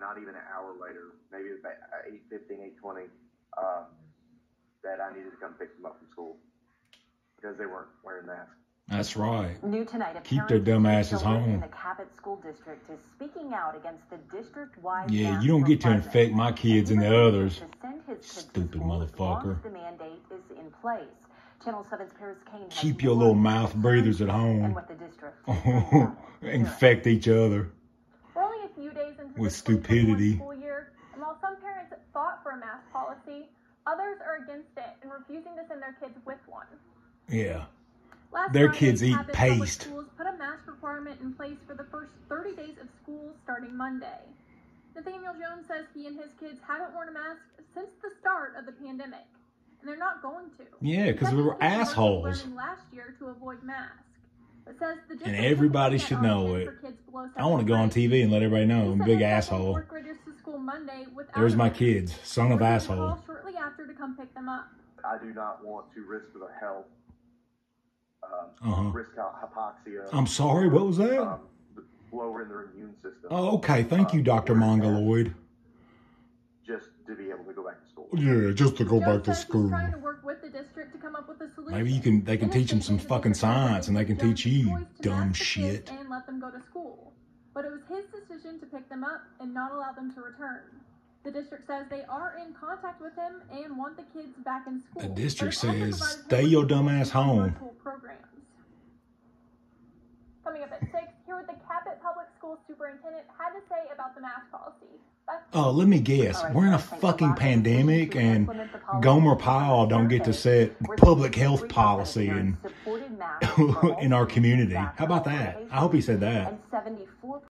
not even an hour later, maybe it was about 8:15, 8:20, that I needed to come pick them up from school because they weren't wearing masks. That's right. New tonight, a keep their dumb asses home. In the Cabot School District is speaking out against the district-wide. Yeah, you don't get to infect my kids and the others. Stupid motherfucker. The mandate is in place. Channel 7's Paris Kane. Keep your little mouth breathers at home. Oh, infect each other. We're only a few days into with stupidity. School year, and while some parents fought for a mask policy, others are against it and refusing to send their kids with one. Yeah. Last their kids eat paste. Schools put a mask requirement in place for the first 30 days of school starting Monday. Nathaniel Jones says he and his kids haven't worn a mask since the start of the pandemic, and they're not going to. Yeah, because we were assholes last year to avoid masks. It says the and everybody should know it. I want to go on TV and let everybody know I'm a big asshole. There's my kids, son of asshole. Shortly after to come pick them up. I do not want to risk their health. Risk hypoxia. I'm sorry, what was that? Lowering their immune system. Oh, okay. Thank you, Dr. Mongoloid. Just to be able to go back to school. Yeah, just to go back to school. Trying to work with the district to come up with a solution. Maybe you can. They can teach them some fucking science, and they can teach you dumb shit. And let them go to school, but it was his decision to pick them up and not allow them to return. The district says they are in contact with him and want the kids back in school. The district says, stay your dumb ass home. Coming up at 6, hear what the Cabot Public School Superintendent had to say about the mask policy. Oh, let me guess. We're in a fucking pandemic and Gomer Pyle don't get to set public health policy in our community. How about that? I hope he said that.